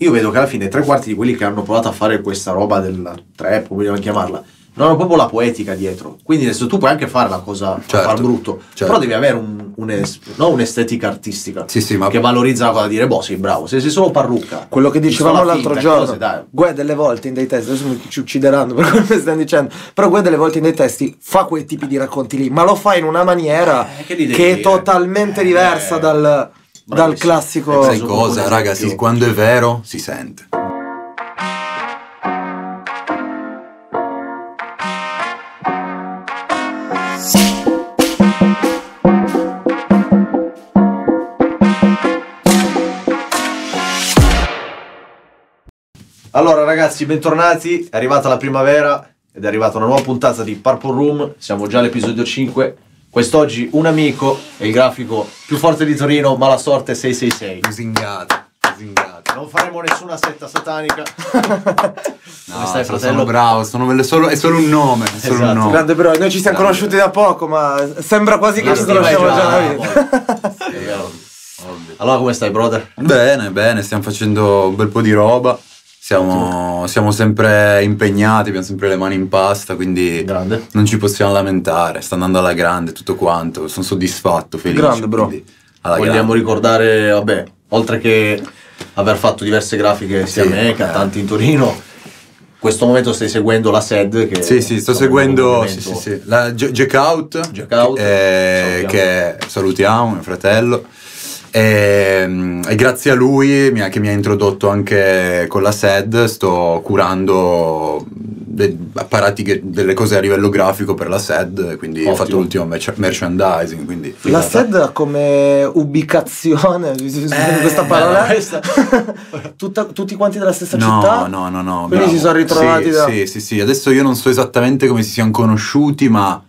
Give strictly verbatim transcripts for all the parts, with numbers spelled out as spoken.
io vedo che alla fine tre quarti di quelli che hanno provato a fare questa roba del trap, come vogliamo chiamarla, non hanno proprio la poetica dietro. Quindi adesso tu puoi anche fare la cosa, certo, far brutto, certo, però devi avere un, un es, no, un'estetica artistica, sì, sì, ma... che valorizza la cosa, dire boh sei bravo, se sei solo parrucca. Quello che dicevamo l'altro giorno, Gue delle volte in dei testi, adesso ci uccideranno per quello che stanno dicendo, però Gue delle volte in dei testi fa quei tipi di racconti lì, ma lo fa in una maniera eh, che, che è totalmente eh, diversa eh, dal, dal classico. Sai cosa raga, sì, quando è vero si sente. Allora ragazzi, bentornati, è arrivata la primavera ed è arrivata una nuova puntata di Purple Room, siamo già all'episodio cinque, quest'oggi un amico e il grafico più forte di Torino, Malasorte sei sei sei. Lusingato, lusingato. Non faremo nessuna setta satanica. No, stai, sono bravo, sono solo, è solo un nome, è solo, esatto, un nome. Grande, però noi ci siamo grande, conosciuti da poco, ma sembra quasi che ci conosciamo già la vita. Sì, allora come stai, brother? Bene, bene, stiamo facendo un bel po' di roba. Siamo, siamo sempre impegnati, abbiamo sempre le mani in pasta, quindi grande, non ci possiamo lamentare, sta andando alla grande tutto quanto, sono soddisfatto, felice. Grande, bro. Vogliamo grande. ricordare, vabbè, oltre che aver fatto diverse grafiche sia sì, a me che a tanti in Torino, in questo momento stai seguendo la S E D. Che sì, sì, sto seguendo sì, sì, sì. la Jack Out, Jack Out eh, che salutiamo, mio fratello. E, e grazie a lui mi ha, che mi ha introdotto anche con la S E D, sto curando de, apparati che, delle cose a livello grafico per la S E D, quindi ottimo, ho fatto l'ultimo merch merchandising, quindi la S E D ha come ubicazione eh, questa parola questa. Tutta, tutti quanti della stessa no, città? No no no, quindi bravo, si sono ritrovati sì, da... sì sì sì, adesso io non so esattamente come si siano conosciuti, ma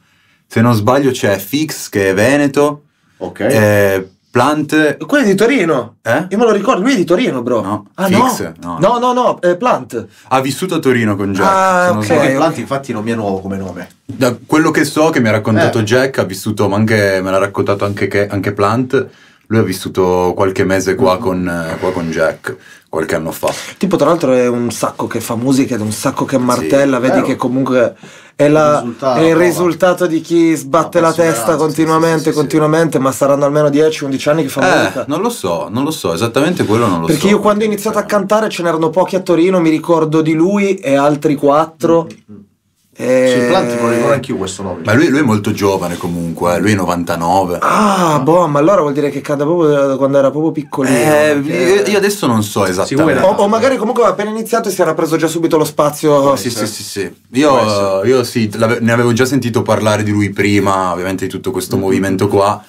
se non sbaglio c'è Fix che è veneto, ok, e Plant. Quello è di Torino, eh? Io me lo ricordo, lui è di Torino, bro. No, ah, Fix, no, no, no, no, no eh, Plant ha vissuto a Torino con Jack. Ah, ok, okay. Plant infatti non mi è nuovo come nome. Da quello che so, che mi ha raccontato eh. Jack, ha vissuto, ma anche me l'ha raccontato anche, che, anche Plant. Lui ha vissuto qualche mese qua, mm-hmm, con, qua con Jack, qualche anno fa. Tipo, tra l'altro è un sacco che fa musica ed è un sacco che martella, sì, vedi vero, che comunque è, la, il, risultato, è il risultato di chi sbatte la testa continuamente, sì, sì, continuamente, sì, ma saranno almeno dieci undici anni che fa eh, musica. Non lo so, non lo so, esattamente quello non lo Perché so. Perché io quando ho iniziato a cantare ce n'erano pochi a Torino, mi ricordo di lui e altri quattro. Mm-hmm. E... Sui Planti non ricordo anch'io questo nome. Ma lui, lui è molto giovane comunque, eh? Lui è novantanove. Ah, no, boh, ma allora vuol dire che canta proprio quando era proprio piccolino. Eh, perché... Io adesso non so esattamente. O, o magari comunque aveva appena iniziato e si era preso già subito lo spazio. Eh, sì, sì, sì, sì. Io, io sì, ne avevo già sentito parlare di lui prima, ovviamente di tutto questo mm. movimento qua.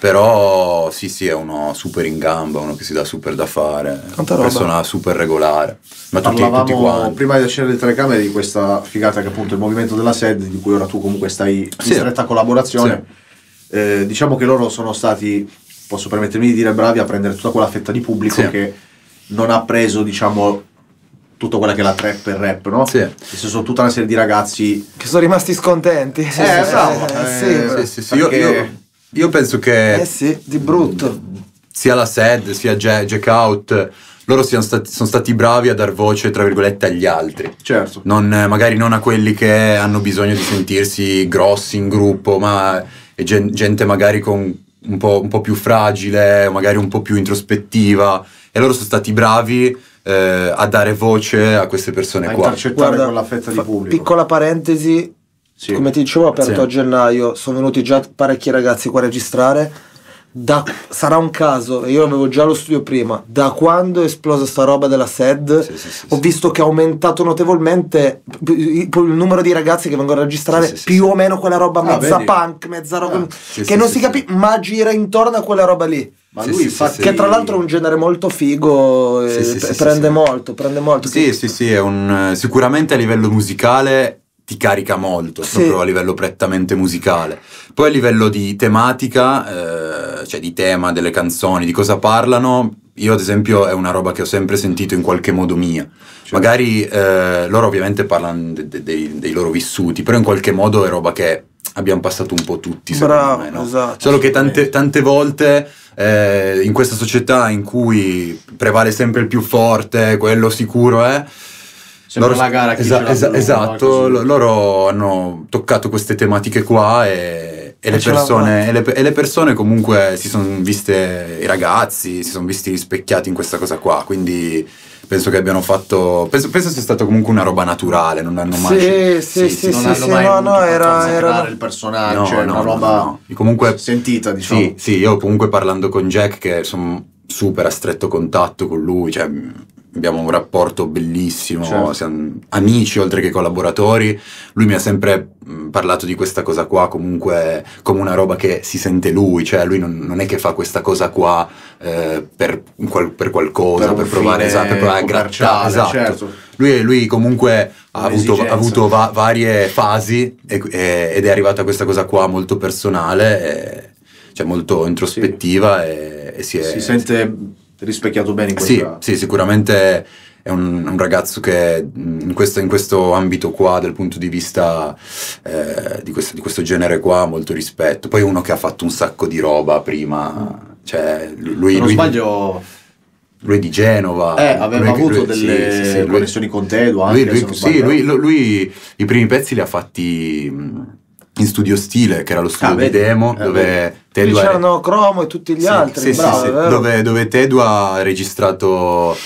Però sì, sì, è uno super in gamba, uno che si dà super da fare, una persona super regolare. Ma tutti, tutti quanti. Prima di accendere le telecamere di questa figata che appunto è il movimento della S E D, di cui ora tu comunque stai sì. in stretta collaborazione, sì. eh, diciamo che loro sono stati, posso permettermi di dire, bravi a prendere tutta quella fetta di pubblico sì. che non ha preso, diciamo... Tutto quella che è la trap e il rap, no? Sì. Ci sono tutta una serie di ragazzi... Che sono rimasti scontenti. Eh, bravo. Eh, eh, sì, sì, sì. Perché... Io, io, io penso che... Eh sì, di brutto. Sia la S E D, sia Jack Out... Loro siano stati, sono stati bravi a dar voce, tra virgolette, agli altri. Certo. Non, magari non a quelli che hanno bisogno di sentirsi grossi in gruppo, ma è gente magari con un po', un po' più fragile, magari un po' più introspettiva. E loro sono stati bravi... Eh, a dare voce a queste persone a qua, intercettare con la fetta di pubblico. Piccola parentesi, sì. come ti dicevo ho aperto sì. a gennaio, sono venuti già parecchi ragazzi qua a registrare, da, sarà un caso, io avevo già lo studio prima, da quando è esplosa sta roba della S E D sì, sì, sì, ho sì. visto che è aumentato notevolmente il numero di ragazzi che vengono a registrare sì, sì, più sì. o meno quella roba ah, mezza vedi. punk, mezza roba ah, sì, che sì, non sì, si sì. capisce, ma gira intorno a quella roba lì. Ma sì, lui sì, fa sì, che tra l'altro è un genere molto figo, sì, eh, sì, sì, prende sì, molto, prende molto. Sì, che... sì, sì, è un, sicuramente a livello musicale ti carica molto, sì. proprio a livello prettamente musicale. Poi a livello di tematica, eh, cioè di tema, delle canzoni, di cosa parlano, io ad esempio è una roba che ho sempre sentito in qualche modo mia. Cioè. Magari eh, loro ovviamente parlano de, de, de, dei loro vissuti, però in qualche modo è roba che abbiamo passato un po' tutti, secondo Bravo, me, no? Esatto. Solo che tante, tante volte... eh, in questa società in cui prevale sempre il più forte, quello sicuro è... Sembra loro, la gara che esa esa esatto, no? Loro hanno toccato queste tematiche qua e, e, le, persone, e, le, e le persone comunque si sono viste, i ragazzi si sono visti rispecchiati in questa cosa qua, quindi penso che abbiano fatto, penso, penso sia stata comunque una roba naturale, non hanno mai... Sì, sì, sì, sì, sì, non sì, hanno mai no, no, era, era il personaggio, no, no, una roba no, no. Comunque, sentita, diciamo. Sì, sì, io comunque parlando con Jack, che sono super a stretto contatto con lui, cioè... abbiamo un rapporto bellissimo, certo. Siamo amici oltre che collaboratori. Lui mi ha sempre parlato di questa cosa qua comunque come una roba che si sente lui, cioè lui non, non è che fa questa cosa qua eh, per, qual, per qualcosa, per, per provare, esatto, per provare a grattare, esatto. Certo. Lui, lui comunque ha avuto, ha avuto va varie fasi e, e, ed è arrivato a questa cosa qua molto personale, e, cioè molto introspettiva, sì. e, e si, è, si sente... rispecchiato bene in questa... Sì, sì, sicuramente è un, un ragazzo che in questo, in questo ambito qua, dal punto di vista eh, di, questo, di questo genere qua, molto rispetto. Poi uno che ha fatto un sacco di roba prima, cioè lui... Se non sbaglio... Lui è di Genova. Eh, aveva lui, avuto lui, delle sì, sì, sì, connessioni lui, con te, anche, lui, lui, sì, lui, lui i primi pezzi li ha fatti... in Studio Stile, che era lo studio ah, di demo, eh, dove Tedua... c'erano Cromo e tutti gli sì, altri, sì, bravo, sì, sì. Dove, dove Tedua ha registrato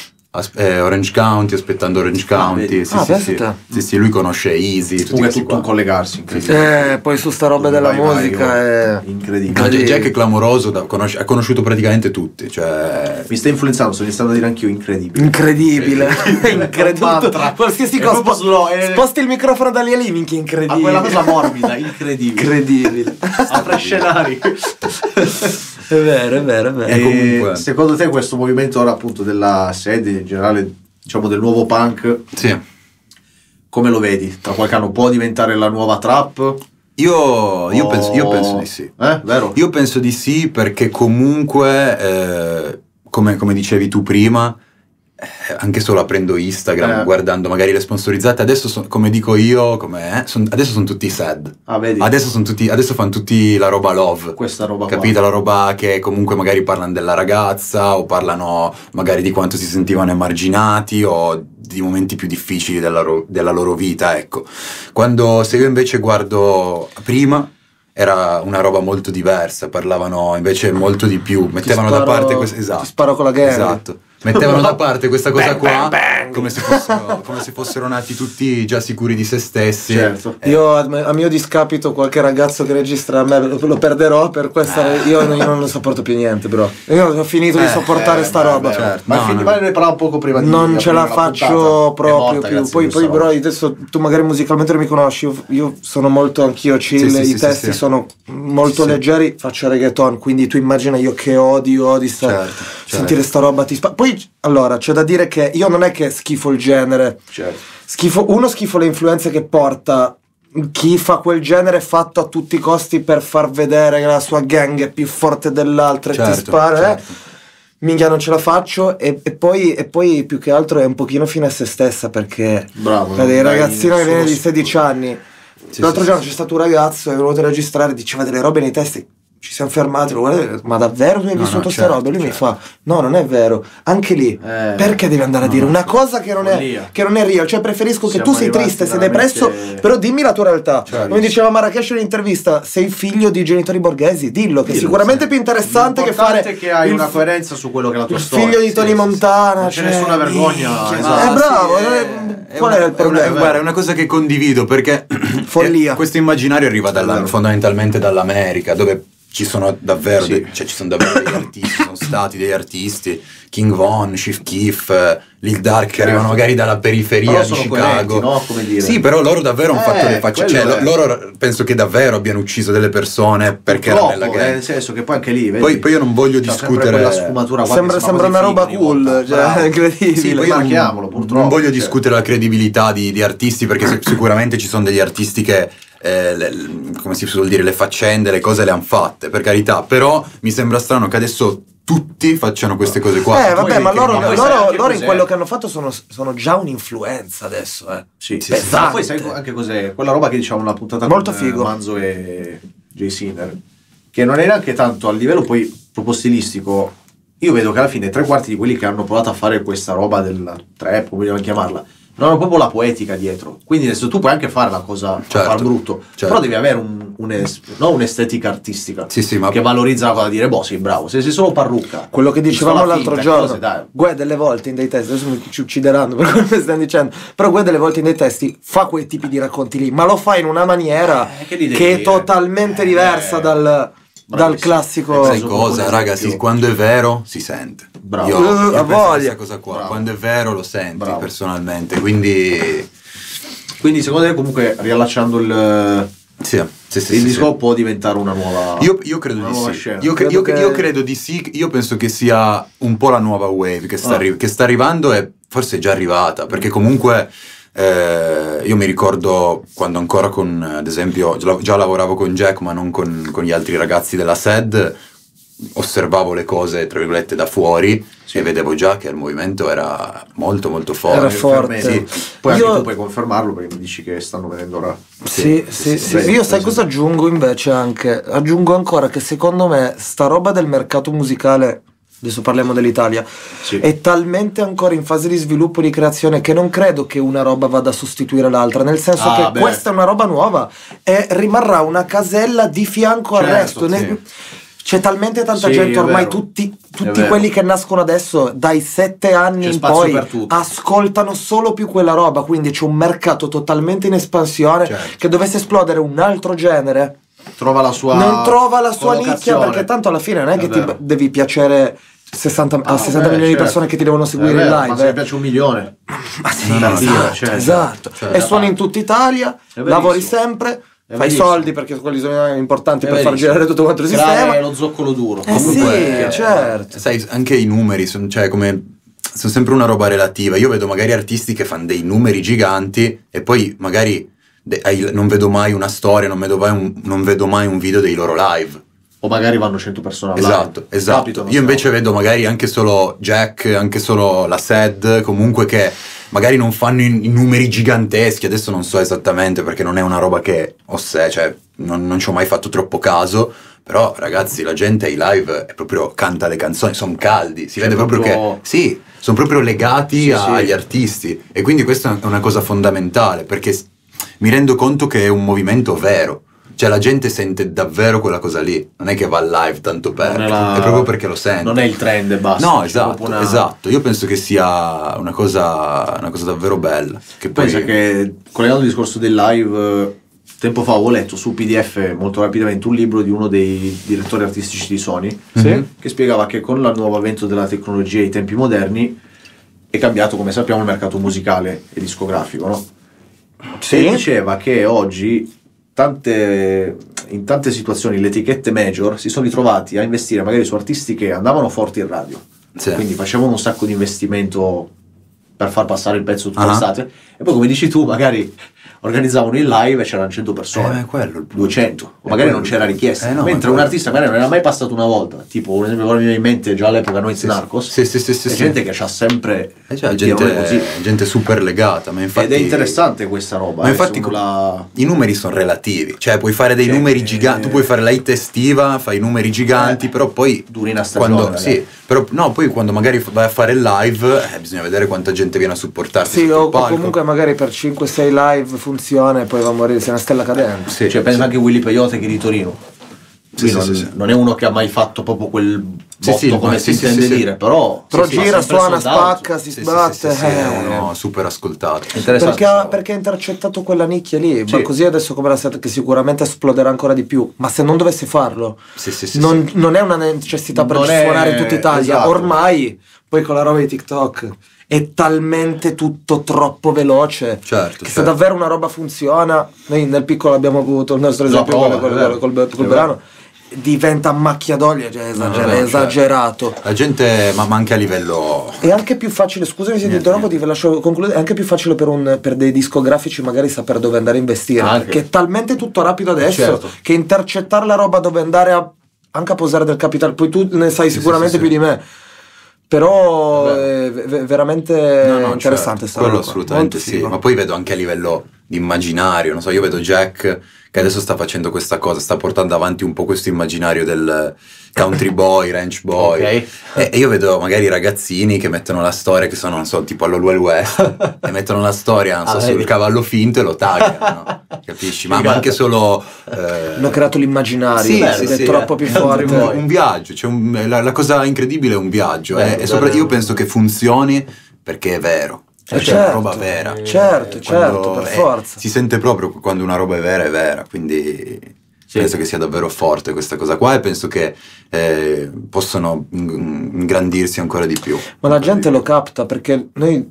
eh, Orange County, aspettando Orange County, ah, sì, ah, sì, sì. Sì, sì, lui conosce Easy, tutti è tutto qua. Un collegarsi, incredibile. Eh, poi su sta roba dove della vai, musica vai, è... incredibile. Jack è clamoroso, da, conosce, ha conosciuto praticamente tutti, cioè... Mi sta influenzando, sono iniziato a dire anch'io, incredibile. Incredibile, incredibile. Incredibile. Qualsiasi cosa... Spo è... Sposti il microfono da lì a lì, minchia, incredibile. A quella cosa morbida, incredibile. Incredibile. A tre scenari. È vero, è vero, è vero. E comunque... Secondo te questo movimento ora appunto della sede... in generale, diciamo, del nuovo punk, sì. Come lo vedi? Tra qualche anno può diventare la nuova trap? Io, io, o... penso, io penso di sì, eh, vero? Io penso di sì, perché comunque eh, come, come dicevi tu prima, eh, anche solo aprendo Instagram, eh. guardando magari le sponsorizzate, adesso so, come dico io, come, eh, son, adesso sono tutti sad, ah, vedi. Adesso, son tutti, adesso fanno tutti la roba love, questa roba, capita? Qua. La roba che comunque magari parlano della ragazza, o parlano magari di quanto si sentivano emarginati, o di momenti più difficili della, della loro vita, ecco. Quando, se io invece guardo prima, era una roba molto diversa, parlavano invece molto di più, mettevano sparo, da parte questa, esatto, ti sparo con la guerra, esatto, mettevano da parte questa cosa bang, qua bang, bang. Come, se fossero, come se fossero nati tutti già sicuri di se stessi, certo. eh. Io a mio discapito qualche ragazzo che registra a me lo perderò per questa, eh. io, non, io non lo sopporto più niente, bro, io ho finito eh, di sopportare eh, sta beh, roba, certo. Ma no, no. ne parlavo poco prima di non ce la faccio proprio morta, più ragazzi, poi, poi bro, adesso tu magari musicalmente non mi conosci, io, io sono molto anch'io chill, sì, i sì, testi sì, sì. sono molto sì, leggeri, sì. faccio reggaeton, quindi tu immagina io che odio, odio sta, certo, sentire certo. sta roba, ti spaventa. Allora, c'è da dire che io non è che schifo il genere, certo. schifo, uno schifo le influenze che porta chi fa quel genere fatto a tutti i costi per far vedere che la sua gang è più forte dell'altra, certo, e ti spara, certo. eh? Minchia, non ce la faccio, e, e, poi, e poi più che altro è un pochino fine a se stessa, perché bravo, dai, dai, ragazzino che viene di sedici anni, sì, l'altro sì, giorno sì. c'è stato un ragazzo che è venuto a registrare, diceva delle robe nei testi, ci siamo fermati, guardate, ma davvero tu hai no, vissuto no, certo, sta roba? Lui certo. mi fa, no, non è vero, anche lì, eh, perché devi andare no, a dire una cosa che non è, che non è real, cioè preferisco siamo che tu sei triste, sei depresso, però dimmi la tua realtà, cioè, come diceva Marrakesh in un'intervista, sei figlio di genitori borghesi, dillo, dillo che è sicuramente sì. più interessante che fare, è che hai una coerenza su quello che è la tua storia, figlio di Tony sì, Montana, non c'è cioè, nessuna vergogna, eh, esatto. è bravo, è, qual è, una, è il problema? Guarda, è una cosa che condivido, perché follia, questo immaginario arriva fondamentalmente dall'America, dove ci sono davvero, sì. de, cioè ci sono davvero degli artisti, ci sono stati degli artisti, King Von, Chief Keef, Lil Dark, che arrivano magari dalla periferia di Chicago, no? Come dire. Sì, però loro davvero hanno eh, fatto le facce, cioè lo, loro penso che davvero abbiano ucciso delle persone perché erano nella guerra, nel senso che poi anche lì vedi, poi, poi io non voglio discutere la sfumatura, sembra, sembra una roba cool, cioè, incredibile, sì, poi non, purtroppo, non voglio cioè. discutere la credibilità di, di artisti, perché sicuramente ci sono degli artisti che Eh, le, come si suol dire, le faccende, le cose le han fatte, per carità, però mi sembra strano che adesso tutti facciano queste cose qua. Eh vabbè, ma loro, loro, loro, loro in quello che hanno fatto sono, sono già un'influenza adesso, eh. Sì, sì, sì. Ma poi sai anche cos'è, quella roba che diciamo la puntata molto con figo. Manzo e Jay Sinner, che non è neanche tanto a livello poi propostilistico, io vedo che alla fine tre quarti di quelli che hanno provato a fare questa roba del trap, come vogliamo chiamarla, non hanno proprio la poetica dietro. Quindi adesso tu puoi anche fare la cosa, certo, far brutto, certo, però devi avere un, un no, un'estetica artistica, sì, sì, ma che valorizza la cosa, dire boh sei bravo, se sei solo parrucca. Quello che dicevamo l'altro giorno, Gue delle volte in dei testi, adesso mi, ci uccideranno per quello che stiamo dicendo, però Gue delle volte in dei testi fa quei tipi di racconti lì, ma lo fa in una maniera eh, che, che è totalmente eh, diversa eh, dal... dal classico. Sai cosa, ragazzi, quando è vero si sente. Bravo. Io, io voglia cosa qua. Bravo. Quando è vero lo senti. Bravo. Personalmente. Quindi, quindi secondo te comunque riallacciando il sì, sì, sì, il sì, disco sì, può diventare una nuova. Io, io credo di sì. Io, credo io, che... io credo di sì. Io penso che sia un po' la nuova wave che sta, ah. che sta arrivando e forse è già arrivata, perché comunque. Eh, io mi ricordo quando ancora con, ad esempio, già lavoravo con Jack, ma non con, con gli altri ragazzi della S E D, osservavo le cose tra virgolette da fuori, sì, e vedevo già che il movimento era molto molto forte, era forte. Sì. Poi io... anche tu puoi confermarlo perché mi dici che stanno venendo ora. Sì, sì, sì, sì, sì. Io sai cosa aggiungo invece anche? Aggiungo ancora che secondo me sta roba del mercato musicale, adesso parliamo dell'Italia, sì, è talmente ancora in fase di sviluppo e di creazione che non credo che una roba vada a sostituire l'altra, nel senso ah, che beh. questa è una roba nuova e rimarrà una casella di fianco, certo, al resto, sì. C'è talmente tanta sì, gente ormai, tutti, tutti quelli che nascono adesso dai sette anni in poi ascoltano solo più quella roba, quindi c'è un mercato totalmente in espansione, certo, che dovesse esplodere un altro genere trova la sua non trova la sua nicchia, perché tanto alla fine non è, è che vero. ti devi piacere sessanta, ah, a sessanta beh, milioni certo. di persone che ti devono seguire in live, ma se mi piace un milione ma sì, no, no, esatto, cioè, esatto. Cioè, e suoni in tutta Italia, lavori sempre, fai soldi perché quelli sono importanti per far girare tutto quanto il sistema, è lo zoccolo duro, eh comunque, sì, certo, sai anche i numeri sono, cioè come sono sempre una roba relativa. Io vedo magari artisti che fanno dei numeri giganti e poi magari non vedo mai una storia, non vedo mai un, non vedo mai un video dei loro live, o magari vanno cento persone a live. Esatto, esatto. Capito, io invece vedo magari anche solo Jack, anche solo la S E D, comunque, che magari non fanno i numeri giganteschi. Adesso non so esattamente perché non è una roba che ho sé, cioè non, non ci ho mai fatto troppo caso, però ragazzi la gente ai live è proprio, canta le canzoni, sono caldi, si vede proprio, proprio che sì, sono proprio legati sì, agli sì. artisti, e quindi questa è una cosa fondamentale, perché mi rendo conto che è un movimento vero, cioè la gente sente davvero quella cosa lì, non è che va live tanto per, è, la... è proprio perché lo sente, non è il trend e basta. No, esatto, una... esatto, io penso che sia una cosa, una cosa davvero bella. Che poi... pensa che, collegando il discorso del live, tempo fa ho letto su P D F molto rapidamente un libro di uno dei direttori artistici di Sony, mm-hmm, che spiegava che con il nuovo avvento della tecnologia e i tempi moderni è cambiato, come sappiamo, il mercato musicale e discografico, no? Sì. E diceva che oggi tante, in tante situazioni le etichette major si sono ritrovati a investire magari su artisti che andavano forti in radio, sì, quindi facevano un sacco di investimento per far passare il pezzo tutta l'estate, uh -huh. e poi, come dici tu, magari organizzavano il live e c'erano cento persone, eh, quello, duecento, o magari non c'era richiesta, eh, no, mentre un artista magari non era mai passato una volta, tipo un esempio che mi viene in mente già all'epoca, Noyz, sì, Narcos, sì, sì, sì, sì, sì, gente sì. che c'ha sempre eh, cioè, gente, così. gente super legata, ma infatti, ed è interessante questa roba, ma infatti la... i numeri sono relativi, cioè puoi fare dei numeri giganti, tu puoi fare la hit estiva, fai numeri giganti, eh, però poi duri una stagione, quando, sì, però no, poi quando magari vai a fare il live eh, bisogna vedere quanta gente viene a supportarsi, sì, o comunque magari per cinque sei live funziona e poi va a morire, sei una stella cadente, sì, cioè pensa sì. anche Willy Peyote, che è di Torino, sì, sì, non, sì, sì. non è uno che ha mai fatto proprio quel botto, sì, sì, come si sì, intende sì, sì, dire sì. però, però sì, gira, suona, spacca, si sì, sbatte, sì, sì, sì, eh. sì, no, super ascoltato, perché ha, perché ha intercettato quella nicchia lì, sì. ma così adesso come la S E D, che sicuramente esploderà ancora di più, ma se non dovesse farlo sì, sì, sì, non, sì. non è una necessità per non suonare in tutta Italia, esatto. ormai poi con la roba di TikTok è talmente tutto troppo veloce, certo, che certo. se davvero una roba funziona, noi nel piccolo abbiamo avuto il nostro esempio no, col, col, col, col, col brano, diventa macchia d'olio, cioè esager no, no, esagerato, cioè, la gente, ma manca a livello, è anche più facile, scusami se ti interrompo, ti lascio concludere, è anche più facile per, un, per dei discografici magari saper dove andare a investire, ah, perché è talmente tutto rapido adesso, certo. che intercettare la roba dove andare a, anche a posare del capitale, poi tu ne sai sì, sicuramente sì, sì, più sì. di me, però è veramente no, no, interessante, cioè, quello assolutamente sì, ma poi vedo anche a livello immaginario, non so, io vedo Jack che adesso sta facendo questa cosa, sta portando avanti un po' questo immaginario del country boy, ranch boy, okay. e, e io vedo magari ragazzini che mettono la storia, che sono, non so, tipo allo Wild West, e mettono la storia, non so, ah, sul vedi. cavallo finto e lo tagliano, no? Capisci? Ma, ma anche solo... Eh... L'ho creato l'immaginario, sì, beh, sì, è sì, troppo eh. più fuori. Un, un viaggio, cioè un, la, la cosa incredibile è un viaggio, bello, eh? bello, e sopra, io penso che funzioni perché è vero. Cioè, certo, è una roba vera, certo, certo, per è, forza si sente proprio quando una roba è vera, è vera, quindi sì. penso che sia davvero forte questa cosa qua, e penso che eh, possono ingrandirsi ancora di più. Ma la gente lo capta, perché noi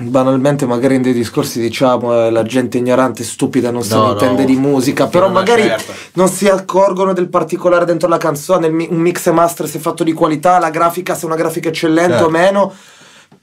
banalmente magari in dei discorsi diciamo eh, la gente ignorante, stupida, non se no, ne intende no, di musica, però magari certo. non si accorgono del particolare dentro la canzone, mi un mix e master se fatto di qualità, la grafica, se è una grafica eccellente certo. o meno.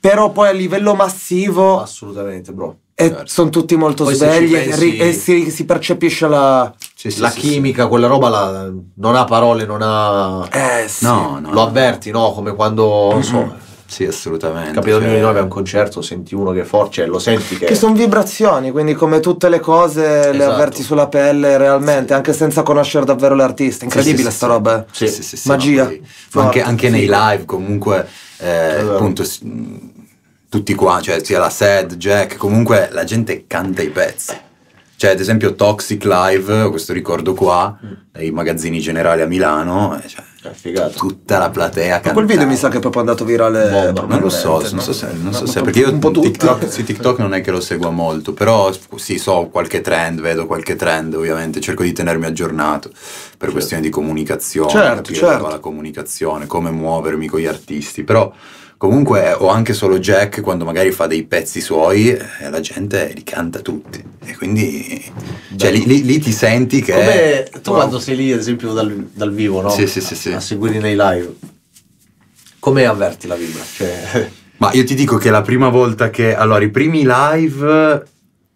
Però poi a livello massivo... Assolutamente, bro. Certo. Sono tutti molto poi svegli pensi... e si, si percepisce la... Sì, sì, la sì, chimica, sì. quella roba la, non ha parole, non ha... Eh sì. No, no, lo avverti, no? Come quando... Non so... Mm-hmm. Sì, assolutamente. Capito, ognuno di noi a un concerto senti uno che è forte, cioè lo senti che... Che sono vibrazioni, quindi come tutte le cose esatto. le avverti sulla pelle realmente, sì. anche senza conoscere davvero l'artista. Incredibile sì, sì, sta sì. roba, sì, sì, sì, sì, magia. No, ma anche, anche sì. nei live comunque, eh, allora. appunto... Tutti qua, cioè sia la S E D, Jack, comunque la gente canta i pezzi. Cioè, ad esempio, Toxic Live, ho questo ricordo qua, nei magazzini generali a Milano, cioè, tutta la platea cantava. Quel video mi sa che è proprio andato virale. Bomba, non lo so, no? non so se, non so se perché io TikTok, sì, TikTok non è che lo segua molto, però sì, so qualche trend, vedo qualche trend, ovviamente, cerco di tenermi aggiornato per certo. questioni di comunicazione, certo, capire certo. dove va la comunicazione, come muovermi con gli artisti, però... Comunque, o anche solo Jack, quando magari fa dei pezzi suoi, eh, la gente li canta tutti. E quindi, cioè, lì, lì, lì ti senti che... Come tu wow. quando sei lì, ad esempio, dal, dal vivo, no? Sì, sì, sì, sì. A seguire nei live. Come avverti la vibra? Cioè... Ma io ti dico che la prima volta che... Allora, i primi live...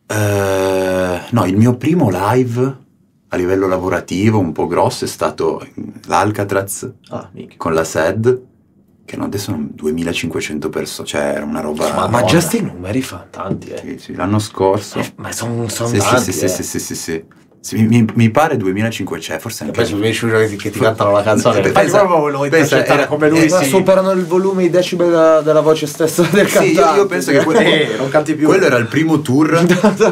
Eh, no, il mio primo live... a livello lavorativo, un po' grosso, è stato l'Alcatraz. Ah, mica. Con la S E D. Che no, adesso sono duemilacinquecento persone, cioè era una roba... Ma, ma già sti numeri fa tanti, eh. Sì, sì, l'anno scorso. Eh, ma sono son sì, tanti, sì, sì, eh. sì, sì, sì, sì, sì. Mi, mi pare duemilacinquecento, forse anche... Penso che, che ti cantano la canzone. Pensa, pensa, proprio lo pensa era, come lui, eh, sì. Superano il volume, i decibel della, della voce stessa del cantante. Sì, io, io penso che... Quello, eh, non canti più. Quello era il primo tour...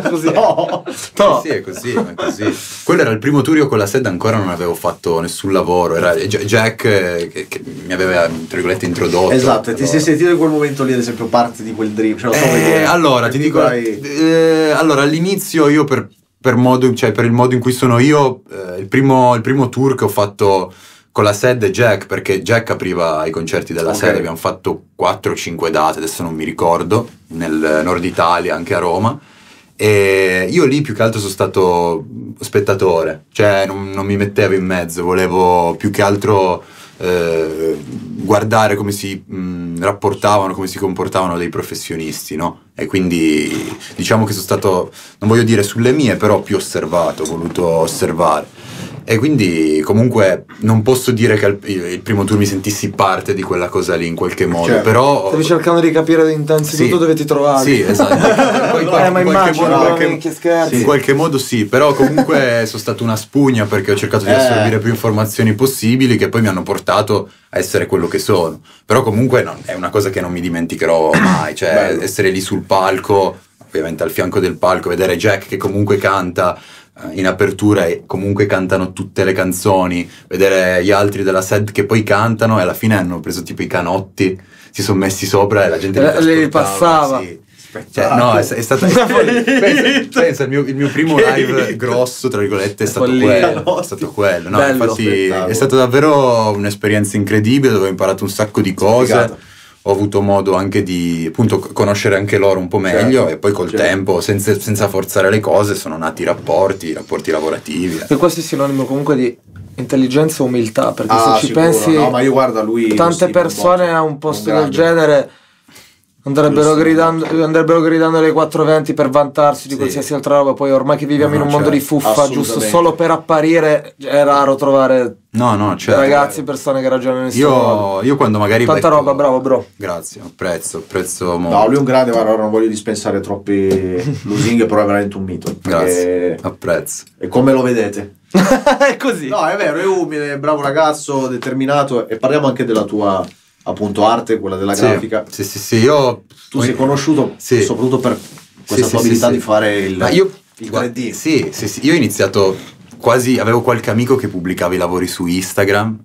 così, no! no. Eh, sì, è così, è così. Quello era il primo tour, io con la S E D ancora non avevo fatto nessun lavoro. Era Jack eh, che, che mi aveva, tra virgolette, introdotto. Esatto, e ti allora. sei sentito in quel momento lì, ad esempio, parte di quel dream. Cioè, so, eh, eh, allora, ti dico... Hai... Eh, allora, all'inizio io per... Per, modo, cioè per il modo in cui sono io, eh, il, primo, il primo tour che ho fatto con la S E D e Jack, perché Jack apriva i concerti della okay. S E D, abbiamo fatto quattro o cinque date, adesso non mi ricordo, nel nord Italia, anche a Roma, e io lì più che altro sono stato spettatore, cioè non, non mi mettevo in mezzo, volevo più che altro eh, guardare come si mh, rapportavano, come si comportavano dei professionisti, no? E quindi diciamo che sono stato, non voglio dire sulle mie, però più osservato, ho voluto osservare, e quindi comunque non posso dire che il, il primo tour mi sentissi parte di quella cosa lì in qualche modo, cioè, però stavi cercando di capire innanzitutto sì, dove ti trovavi. Sì, esatto. in, qualche, eh, ma in, qualche modo, no, qualche, sì. in qualche modo sì, però comunque sono stato una spugna, perché ho cercato di eh. assorbire più informazioni possibili, che poi mi hanno portato a essere quello che sono, però comunque non, è una cosa che non mi dimenticherò mai, cioè bello. essere lì sul palco, ovviamente al fianco del palco, vedere Jack che comunque canta in apertura e comunque cantano tutte le canzoni, vedere gli altri della S E D che poi cantano, e alla fine hanno preso tipo i canotti, si sono messi sopra e la gente le, li, li passava sì. Cioè, no, è, è stato pensa, pensa, il, mio, il mio primo live grosso, tra virgolette, è stato quello, è stato quello. No, bello, infatti è stata davvero un'esperienza incredibile, dove ho imparato un sacco di cose, ho avuto modo anche di appunto conoscere anche loro un po' meglio, certo, e poi col certo. tempo, senza, senza forzare le cose, sono nati i rapporti, rapporti lavorativi. E questo è sinonimo comunque di intelligenza e umiltà, perché ah, se ci sicuro, pensi, no, ma io guarda, lui tante persone a un posto un del genere Andrebbero gridando, andrebbero gridando le quattro venti per vantarsi di sì. qualsiasi altra roba. Poi ormai che viviamo no, in un certo. mondo di fuffa, giusto solo per apparire, è raro trovare no, no, certo. ragazzi, persone che ragionano in io, io quando magari tanta becco... roba, bravo bro. Grazie, apprezzo, apprezzo molto. No, lui è un grande, guarda, non voglio dispensare troppe lusinghe, però è veramente un mito. Grazie, apprezzo. E come lo vedete? È così. No, è vero, è umile, bravo ragazzo, determinato. E parliamo anche della tua... appunto arte, quella della sì, grafica. Sì, sì, sì, io... Tu sei conosciuto sì. soprattutto per questa sì, tua sì, abilità sì, di fare il, ma io, il tre D. Sì, sì, sì, io ho iniziato quasi... Avevo qualche amico che pubblicava i lavori su Instagram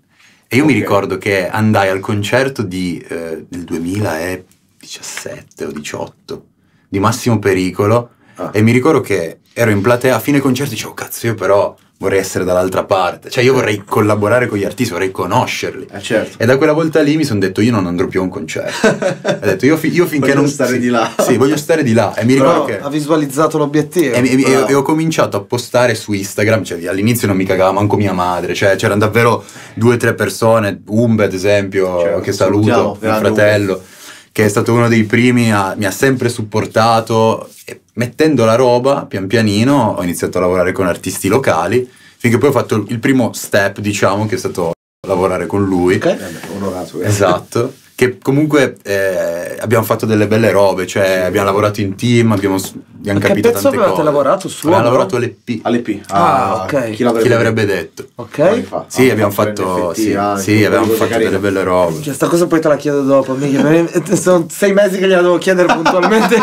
e io okay. mi ricordo che andai al concerto di, eh, del duemiladiciassette o diciotto di Massimo Pericolo ah. e mi ricordo che ero in platea a fine concerto e dicevo, cazzo, io però... vorrei essere dall'altra parte, cioè io vorrei collaborare con gli artisti, vorrei conoscerli. Eh certo. E da quella volta lì mi sono detto, io non andrò più a un concerto. Ho detto, io, fi io finché voglio non... stare sì, di là. Sì, voglio stare di là. E mi ricordo che... ha visualizzato l'obiettivo. E, e, e ho cominciato a postare su Instagram, cioè all'inizio non mi cagava manco mia madre, cioè c'erano davvero due o tre persone, Umbe ad esempio, certo, che saluto, mio fratello, Umbe. Che è stato uno dei primi, a, mi ha sempre supportato... E mettendo la roba, pian pianino, ho iniziato a lavorare con artisti locali, finché poi ho fatto il primo step, diciamo, che è stato lavorare con lui. Okay. Eh, onorato. Eh. Esatto. Che comunque eh, abbiamo fatto delle belle robe, cioè sì. abbiamo lavorato in team, abbiamo, abbiamo capito tante cose. Che pezzo avevate lavorato su? Abbiamo lavorato all'E P. All'E P. Ah, ah, ok. Chi l'avrebbe detto? Ok. Fa? Sì, ah, abbiamo fatto, sì, anche, sì, abbiamo fatto carino. delle belle robe. Cioè, sta cosa poi te la chiedo dopo, amiche. Sono sei mesi che gliela devo chiedere puntualmente.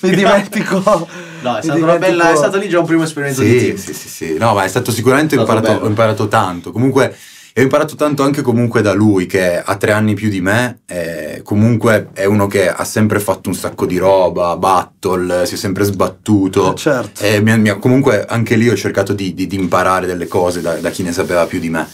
Mi dimentico. No, è stata una bella, è stato lì già un primo esperimento sì, di team. Sì, sì, sì. No, ma è stato sicuramente, è stato ho, imparato, ho imparato tanto. Comunque... E ho imparato tanto anche comunque da lui, che ha tre anni più di me, eh, comunque è uno che ha sempre fatto un sacco di roba, battle, si è sempre sbattuto. Eh certo. E mi, mi, comunque anche lì ho cercato di, di, di imparare delle cose da, da chi ne sapeva più di me.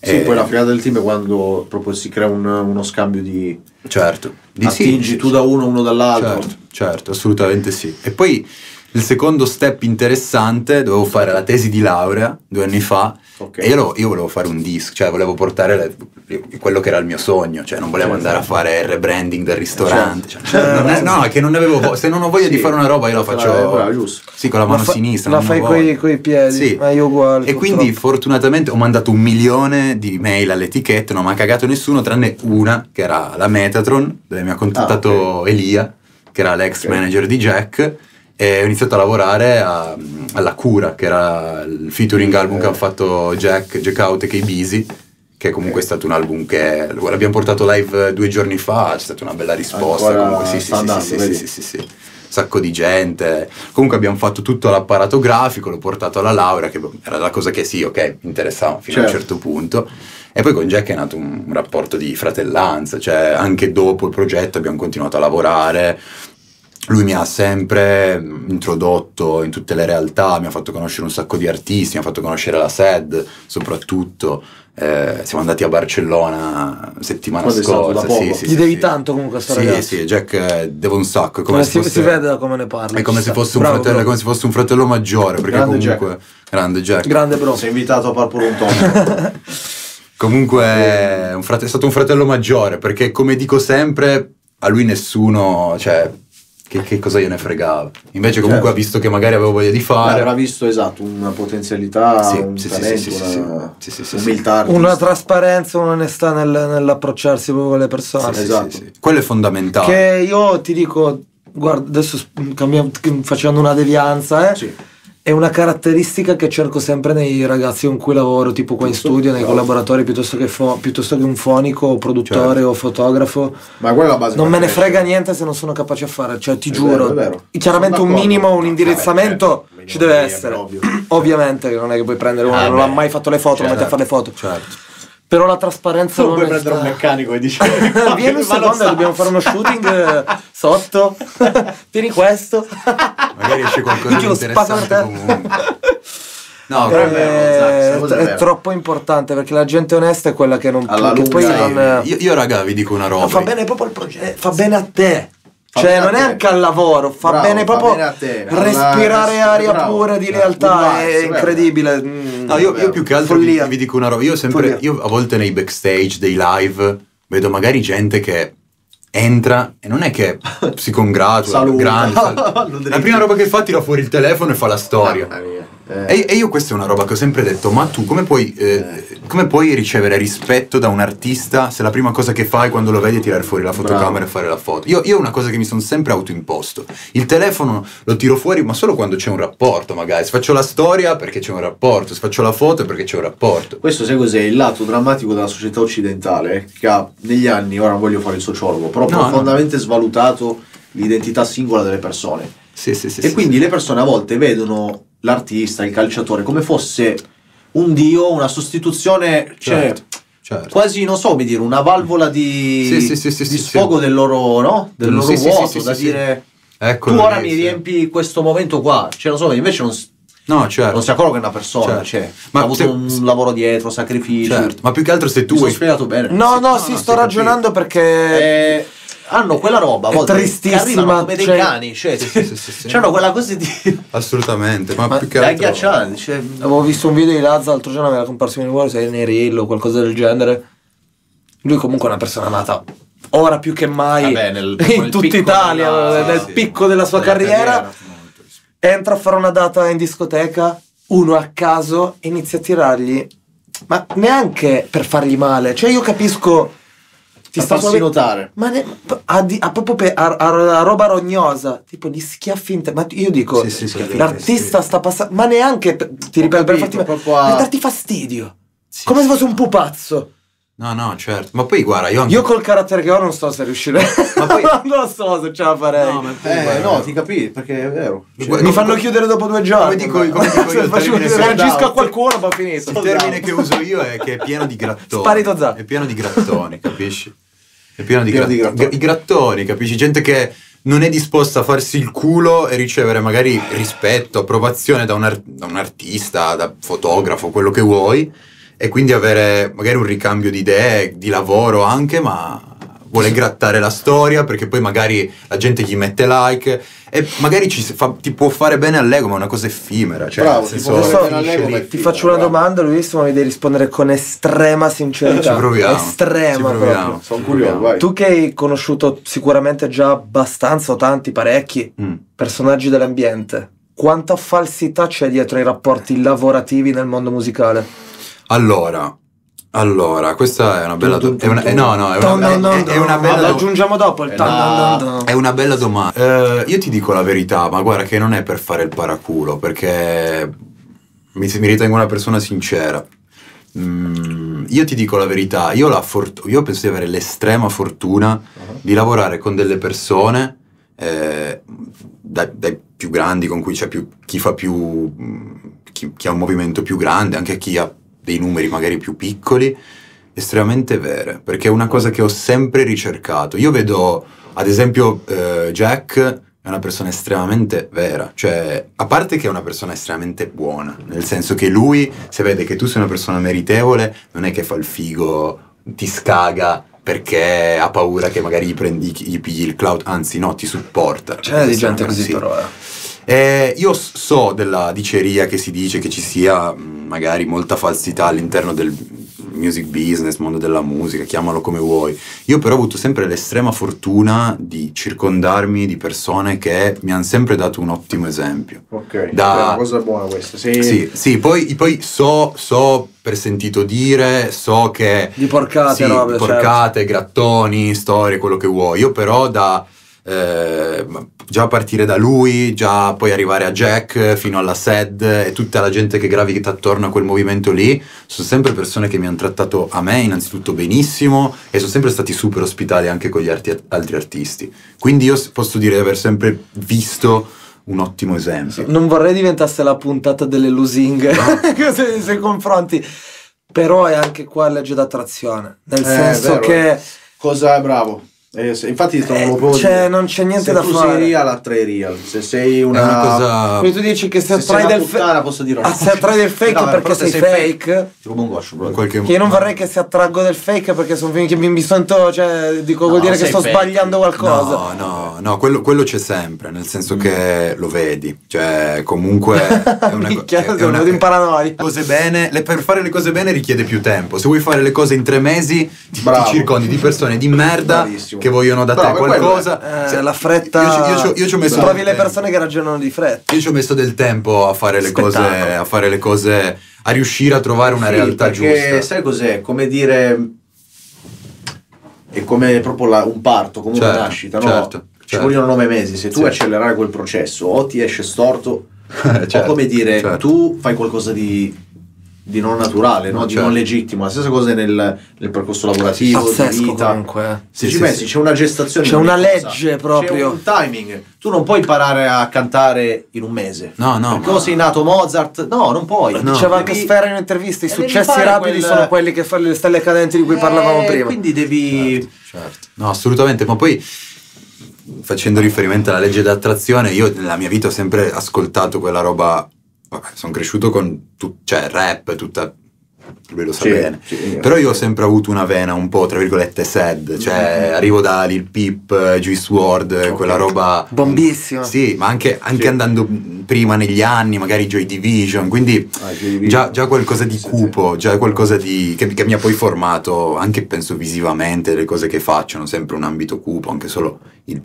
Sì, e poi la figata del team è quando proprio si crea un, uno scambio di... Certo. Di attingi sì, tu da uno, uno dall'altro. Certo, certo, assolutamente sì. E poi... Il secondo step interessante, dovevo fare la tesi di laurea due anni fa okay. e io, io volevo fare un disco, cioè volevo portare le, quello che era il mio sogno, cioè non volevo andare a fare il rebranding del ristorante, cioè, cioè, non è, no, che non avevo, se non ho voglia sì, di fare una roba io la faccio la, quella, giusto. Sì, con la mano la fa, sinistra. La fai con i piedi, sì. ma io uguale. E purtroppo. Quindi fortunatamente ho mandato un milione di mail all'etichetta, non mi ha cagato nessuno tranne una che era la Metatron, dove mi ha contattato ah, okay. Elia, che era l'ex okay. manager di Jack. E ho iniziato a lavorare a, alla Cura, che era il featuring album eh. che hanno fatto Jack, Jack Out e K B E Z I, che comunque eh. è stato un album che l'abbiamo portato live due giorni fa, c'è stata una bella risposta. Ancora comunque sì sì, andando, sì, sì, sì, sì, sì, sacco di gente. Comunque abbiamo fatto tutto l'apparato grafico, l'ho portato alla Laura, che era la cosa che sì, ok, mi interessava fino certo. a un certo punto. E poi con Jack è nato un, un rapporto di fratellanza, cioè anche dopo il progetto abbiamo continuato a lavorare. Lui mi ha sempre introdotto in tutte le realtà, mi ha fatto conoscere un sacco di artisti, mi ha fatto conoscere la S E D, soprattutto. Eh, siamo andati a Barcellona settimana Quando scorsa. Sì, sì, Gli sì, devi sì. tanto comunque a sto sì, ragazzo. Sì, sì, Jack devo un sacco. È come si, fosse, si vede da come ne parla. È come se fosse, bravo, un, fratello, come se fosse un fratello maggiore, perché grande comunque... Jack. Grande Jack. Grande bro. Sei invitato a Purple Room Talks. Comunque un frate, è stato un fratello maggiore, perché come dico sempre, a lui nessuno... Cioè, Che, che cosa gliene fregava. Invece comunque certo. ha visto che magagari avevo voglia di fare. Avrà visto, esatto, una potenzialità, sì, un sì, talento, sì, sì, una sì, sì, sì, umiltà, sì, sì. una trasparenza, un'onestà nel, nell'approcciarsi proprio con le persone. Sì, esatto. Sì, sì. Quello è fondamentale. Che io ti dico, guarda, adesso facendo una devianza, eh, sì. è una caratteristica che cerco sempre nei ragazzi con cui lavoro, tipo qua in studio, nei collaboratori, piuttosto che, piuttosto che un fonico o produttore certo. o fotografo. Ma quella è la base. Non me ne frega niente se non sono capace a fare, cioè ti è giuro. Vero, vero. Chiaramente un minimo, un indirizzamento ah, beh, ci deve essere. Ovvio. Ovviamente non è che puoi prendere uno, ah, non ha mai fatto le foto, certo. lo metti a fare le foto. Certo. Però la trasparenza non, non puoi prendere sta... un meccanico e dici vieni un secondo, dobbiamo fare uno shooting sotto, tieni questo, magari esce qualcosa di interessante comunque. No, è, è, vero, è troppo importante, perché la gente onesta è quella che non alla che lunga, poi sai, non... io, io raga vi dico una roba, no, fa bene proprio il progetto, fa bene a te, fa cioè non te. È anche al lavoro, fa bravo, bene proprio, fa bene a te, respirare alla... aria bravo, pura di realtà, è incredibile. No, io, io più che altro vi, vi dico una roba, io sempre, io a volte nei backstage dei live vedo magari gente che entra e non è che si congratula, grande, la prima roba che fa tira fuori il telefono e fa la storia. Eh. E, e io questa è una roba che ho sempre detto, ma tu come puoi, eh, eh. come puoi ricevere rispetto da un artista se la prima cosa che fai quando lo vedi è tirare fuori la fotocamera, bravo, e fare la foto? Io, io è una cosa che mi sono sempre autoimposto, il telefono lo tiro fuori ma solo quando c'è un rapporto, magari se faccio la storia perché c'è un rapporto, se faccio la foto perché c'è un rapporto. Questo sai cos'è? Il lato drammatico della società occidentale che ha negli anni, ora non voglio fare il sociologo, però no, profondamente no. svalutato l'identità singola delle persone. Sì, sì, sì, e sì, quindi sì. le persone a volte vedono l'artista, il calciatore come fosse un dio, una sostituzione, cioè certo, certo. quasi, non so come dire, una valvola di, sì, sì, sì, sì, di sì, sfogo sì. del loro, no? del loro sì, vuoto sì, sì, da sì, dire sì. tu ora mi riempi sì. questo momento qua, cioè non so, invece non, no, certo. non si accorge che è una persona, certo. cioè, ma ha avuto se, un lavoro dietro, sacrifici, certo. ma più che altro se tu mi hai spiegato bene. No, no, no, sì, no, sto ragionando capito. perché eh, hanno quella roba a volte tristissima come dei cani, cioè sì, sì, sì, sì. c'hanno quella cosa di assolutamente ma, ma più che altro agghiacciante, cioè... avevo visto un video di Lazza l'altro giorno, aveva comparso in uguale, sei Neriello o qualcosa del genere, lui comunque è una persona amata ora più che mai, vabbè, nel, in tutta Italia della, nel sì, picco della sua carriera, carriera entra a fare una data in discoteca, uno a caso inizia a tirargli, ma neanche per fargli male, cioè io capisco ti sta farsi notare, ma ne, a, di, a proprio pe, a, a, a roba rognosa, tipo gli schiaffi in te, ma io dico sì, sì, schiaffi, l'artista sì. sta passando, ma neanche per, ti ripeto capito, per farti a... per darti fastidio, sì, come se fosse un pupazzo. No, no, certo, ma poi guarda, io anche... io col carattere che ho non so se riuscirei, ma poi... non lo so se ce la farei. No, ma poi, eh, guarda, no, ti capi, perché è vero. Cioè, mi come... fanno chiudere dopo due giorni. Come dico, no, come dico io, faccio chiudere, reagisco a qualcuno, ma finito. Il termine che uso io è che è pieno di grattoni. Sparito Zan. È pieno di grattoni, capisci? È pieno di, pieno grat di grattoni. I grattoni, capisci? Gente che non è disposta a farsi il culo e ricevere magari rispetto, approvazione da un, art da un artista, da fotografo, quello che vuoi, e quindi avere magari un ricambio di idee, di lavoro anche, ma vuole grattare la storia perché poi magari la gente gli mette like e magari ci fa, ti può fare bene all'ego, ma è una cosa effimera, cioè bravo, senso, ti, so, ti, ti faccio una bravo. domanda, Luis, ma mi devi rispondere con estrema sincerità. Ci proviamo, estrema, ci proviamo. Sono curioso, vai. Tu che hai conosciuto sicuramente già abbastanza o tanti, parecchi mm. personaggi dell'ambiente, quanta falsità c'è dietro ai rapporti lavorativi nel mondo musicale? Allora, allora, questa è una bella domanda. Eh, no, no, è una, è, è, è una bella. Lo aggiungiamo dopo il tanto. È una bella domanda. Eh, io ti dico la verità, ma guarda che non è per fare il paraculo, perché mi, mi ritengo una persona sincera. Mm, io ti dico la verità, io, la io penso di avere l'estrema fortuna uh-huh. di lavorare con delle persone eh, dai, dai più grandi, con cui c'è più chi fa più chi, chi ha un movimento più grande, anche chi ha dei numeri magari più piccoli, estremamente vere, perché è una cosa che ho sempre ricercato. Io vedo, ad esempio, eh, Jack è una persona estremamente vera, cioè, a parte che è una persona estremamente buona, nel senso che lui, se vede che tu sei una persona meritevole, non è che fa il figo, ti scaga, perché ha paura che magari gli, prendi, gli pigli il clout, anzi no, ti supporta. C'è di gente così però, eh. Eh, io so della diceria che si dice che ci sia magari molta falsità all'interno del music business, mondo della musica, chiamalo come vuoi. Io però ho avuto sempre l'estrema fortuna di circondarmi di persone che mi hanno sempre dato un ottimo esempio. Ok, da... è una cosa buona questa. Sì, sì, sì poi, poi so, so per sentito dire, so che... Di porcate, sì, robe, di porcate, certo. grattoni, storie, quello che vuoi. Io però da... Eh, già a partire da lui, già poi arrivare a Jack fino alla S E D e tutta la gente che gravita attorno a quel movimento lì, sono sempre persone che mi hanno trattato a me innanzitutto benissimo e sono sempre stati super ospitali anche con gli arti altri artisti, quindi io posso dire di aver sempre visto un ottimo esempio. Non vorrei diventasse la puntata delle lusinghe, no. se, se confronti, però è anche qua legge d'attrazione, nel eh, senso che cosa è bravo. Eh, se, infatti eh, proprio non c'è niente da fare. Se tu sei real, attrai real. Se sei una, una cosa... Quindi tu dici che se attrai del fake, posso dire no. Se attrai del fake no, perché sei, sei fake, fake. Ti rubo un goccio, bro. Qualche... Che io non vorrei che si attraggo del fake, perché sono che mi, mi sento, cioè, dico no, vuol dire che sto fake. sbagliando qualcosa. No, no, no, quello, quello c'è sempre, nel senso mm. che lo vedi. Cioè, comunque è una cosa. È una in paranoia. Cose bene, le, per fare le cose bene richiede più tempo. Se vuoi fare le cose in tre mesi, ti, ti circondi di persone di merda. Bravissimo. che vogliono da però te qualcosa. Eh, se la fretta. Io, io, io ci ho messo. Trovi le persone che ragionano di fretta. Io ci ho messo del tempo a fare le Spettacolo. cose, a fare le cose, a riuscire a trovare una sì, realtà perché, giusta. Sai cos'è? Come dire. È come proprio la, un parto, come certo, una nascita, no? Certo, ci certo. vogliono nove mesi. Se tu sì. accelererai quel processo, o ti esce storto, certo, o come dire, certo. tu fai qualcosa di. di non naturale, no? No, di certo. non legittimo. La stessa cosa è nel, nel percorso lavorativo, pazzesco, di vita. Comunque. Se sì, ci sì, pensi, sì. c'è una gestazione. C'è una legge proprio. C'è un timing. Tu non puoi imparare a cantare in un mese. No, no. Perché ma... sei nato Mozart? No, non puoi. No. Diceva anche devi... Sfera in un'intervista, i successi rapidi quel... sono quelli che fanno le stelle cadenti di cui eh, parlavamo prima. Quindi devi... Certo, certo. No, assolutamente. Ma poi... facendo riferimento alla legge d'attrazione, io nella mia vita ho sempre ascoltato quella roba... Vabbè, sono cresciuto con tu, cioè rap, tutta, lui lo sa sì, bene, sì, però io ho sempre avuto una vena un po' tra virgolette sad, cioè arrivo da Lil Peep, Juice world, okay. quella roba bombissima, sì, ma anche, anche sì. andando prima negli anni, magari Joy Division, quindi ah, Joy Division. Già, già qualcosa di sì, cupo, sì. già qualcosa di, che, che mi ha poi formato, anche penso visivamente, le cose che faccio, sempre un ambito cupo, anche solo...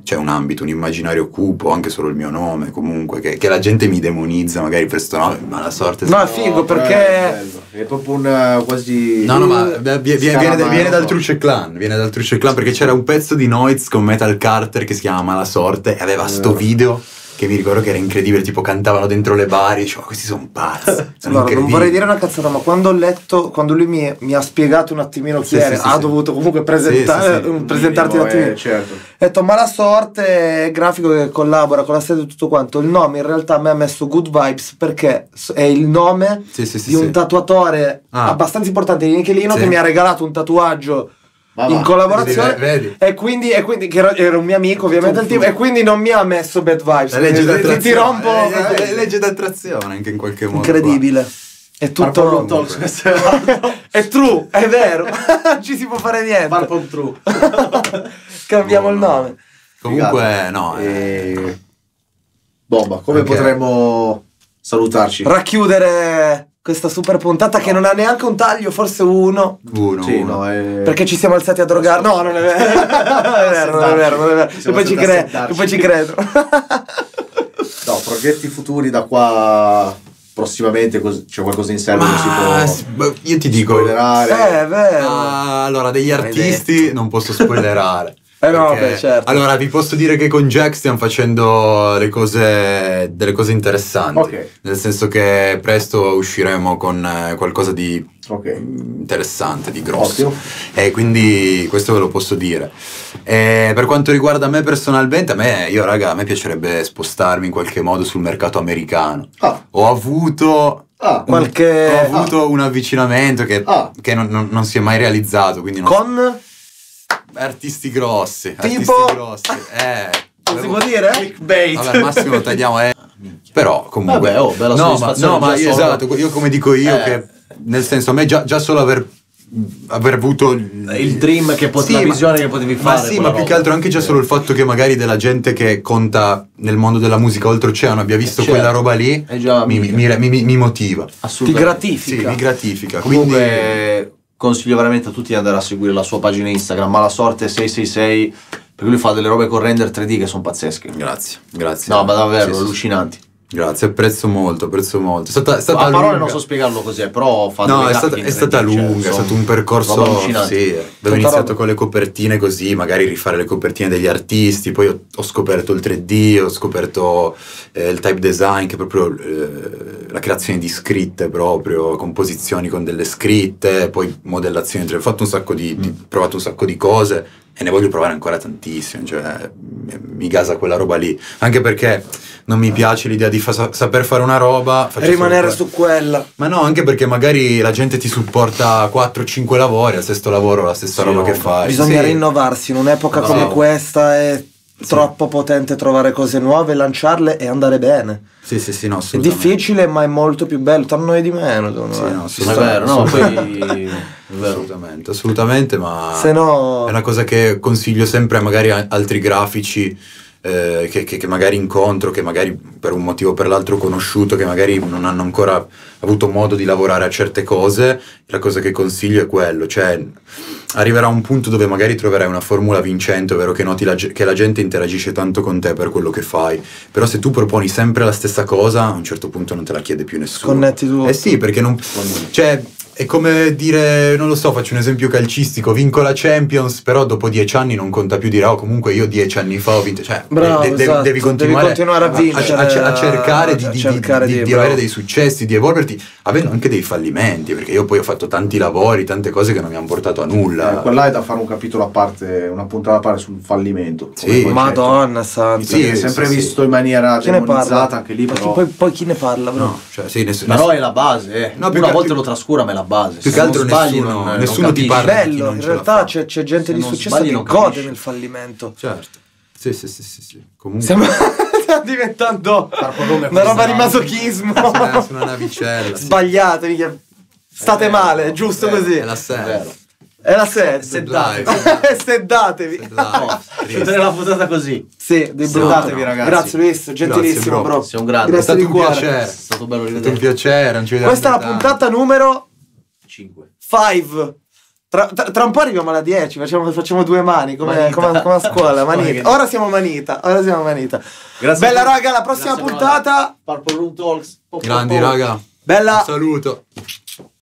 c'è un ambito, un immaginario cupo, anche solo il mio nome comunque, che, che la gente mi demonizza magari per sto nome, ma la sorte... No, figo, no, perché... È proprio un quasi... No, no, ma viene, viene, viene dal Truce clan, viene dal Truce clan, perché c'era un pezzo di Noyz con Metal Carter che si chiama Malasorte e aveva sto video... che mi ricordo che era incredibile, tipo cantavano dentro le bari, dicevo, questi sono pazzi. Sono allora, non vorrei dire una cazzata, ma quando ho letto, quando lui mi, mi ha spiegato un attimino sì, chi era, sì, ha sì. dovuto comunque presenta sì, sì, sì. presentarti un attimino. Eh, certo. Ho detto, ma la sorte è grafico che collabora con la sede e tutto quanto. Il nome in realtà mi ha messo Good Vibes perché è il nome sì, sì, sì, di sì. un tatuatore ah. abbastanza importante di Nichelino sì. che mi ha regalato un tatuaggio Mamma, in collaborazione vedi, vedi. E, quindi, e quindi che era, era un mio amico ovviamente il tipo, e quindi non mi ha messo bad vibes, la legge d'attrazione, ti rompo la legge, legge d'attrazione anche in qualche modo incredibile qua. È tutto Talks, questo è, è true, è vero. Ci si può fare niente. Purple True. Cambiamo no, il nome no. comunque no eh. E... bomba, come okay. potremmo salutarci, racchiudere questa super puntata no. che non ha neanche un taglio, forse uno. Uno. Sì, uno. No, è... perché ci siamo alzati a drogare. No, non è vero. Non è vero, non è vero. E poi ci, cre poi ci credo. No, progetti futuri da qua prossimamente, c'è qualcosa in serbo che si può. Io ti dico. Spoilerare. Eh, è vero. Ah, allora, degli artisti non posso spoilerare. Eh no, beh, certo. Allora vi posso dire che con Jack stiamo facendo le cose, delle cose interessanti, okay. nel senso che presto usciremo con qualcosa di okay. interessante, di grosso, Ottimo. e quindi questo ve lo posso dire. E per quanto riguarda me personalmente, a me, io raga, a me piacerebbe spostarmi in qualche modo sul mercato americano. Ah. Ho avuto... Ah, qualche... un, ho avuto ah. un avvicinamento che, ah. che non, non, non si è mai realizzato, quindi non... Con... Artisti grossi, tipo? Artisti grossi, eh. Non si può dire? Clickbait. Vabbè, al massimo lo tagliamo, eh. Però comunque. Vabbè, oh, bella no, ma, no, ma io, esatto, io come dico io, eh. che nel senso, a me già, già solo aver, aver avuto il, il dream, che sì, la visione ma, che potevi fare. Ma sì, ma più roba. che altro anche già solo il fatto che magari della gente che conta nel mondo della musica oltreoceano abbia visto certo. quella roba lì, già mi, mi, mi, mi motiva. Assolutamente. Ti gratifica. Sì, mi gratifica. Comunque. Quindi, consiglio veramente a tutti di andare a seguire la sua pagina Instagram, Malasorte sei sei sei, perché lui fa delle robe con render tre D che sono pazzesche. Grazie, grazie. No, ma davvero, sì, allucinanti. Grazie, apprezzo molto, apprezzo molto. È stata, è stata a lunga. Parole non so spiegarlo cos'è, però fa No, è stata, è stata lunga, è stato un percorso, sì, dove ho iniziato con le copertine così, magari rifare le copertine degli artisti, poi ho, ho scoperto il tre D, ho scoperto eh, il type design, che è proprio eh, la creazione di scritte proprio, composizioni con delle scritte, poi modellazioni, ho fatto un sacco di, mm. di, provato un sacco di cose e ne voglio provare ancora tantissime, cioè mi gasa quella roba lì, anche perché non mi piace l'idea di fa saper fare una roba e rimanere su quella. Ma no, anche perché magari la gente ti supporta quattro cinque lavori, al sesto lavoro la stessa sì, roba no, che fai. Bisogna sì. rinnovarsi in un'epoca no. come questa, è sì. troppo potente trovare cose nuove, lanciarle e andare bene. Sì, sì, sì, no, è difficile ma è molto più bello, tra noi di meno. Sì, no, sì, è vero, no, poi... assolutamente, assolutamente, ma se no... è una cosa che consiglio sempre magari a altri grafici. eh, che, che, che magari incontro, che magari per un motivo o per l'altro ho conosciuto, che magari non hanno ancora avuto modo di lavorare a certe cose, la cosa che consiglio è quello, cioè arriverà un punto dove magari troverai una formula vincente, ovvero che noti la, che la gente interagisce tanto con te per quello che fai, però se tu proponi sempre la stessa cosa a un certo punto non te la chiede più nessuno. Connetti tu. Eh sì, perché non... cioè è come dire, non lo so, faccio un esempio calcistico, vinco la Champions, però dopo dieci anni non conta più dire, oh comunque io dieci anni fa ho vinto, cioè bravo, de esatto. devi, continuare devi continuare a vincere, a, a, a cercare, a, di, a cercare di, di, di, di avere dei successi, di evolverti, avendo anche dei fallimenti, perché io poi ho fatto tanti lavori, tante cose che non mi hanno portato a nulla. Eh, quella è da fare un capitolo a parte, una puntata a parte sul fallimento. Sì. Madonna santa. Sì, è sempre sì, visto sì. in maniera demonizzata anche lì, però... poi, poi chi ne parla? Bro? No, cioè, sì, nessuno, però è la base, eh. no, una volta lo trascura, ma è la base. Più che altro nessuno, non, nessuno non ti parla. Bello, in realtà c'è gente se di successo che gode nel fallimento. Certo. Sì, sì, sì, sì, sì. Comunque sembra... sta diventando una roba di masochismo. Su una navicella. Sbagliate, mica. State male, giusto così. È la sera. È la sed, sedatevi. Sedatevi. Tutta la puntata così. Sì, sedatevi ragazzi. Grazie Luis, gentilissimo bro. Sei un grande. È stato un piacere. È stato bello rivederti. È un piacere, non ci vediamo. Questa è la puntata numero cinque. Tra, tra, tra un po' arriviamo alla dieci, facciamo, facciamo due mani come, come, come a scuola, manita. Ora siamo manita, ora siamo manita. Grazie. Bella raga, la prossima Grazie puntata. Purple Room Talks. Pop, Grandi pop. raga. Bella. Un saluto.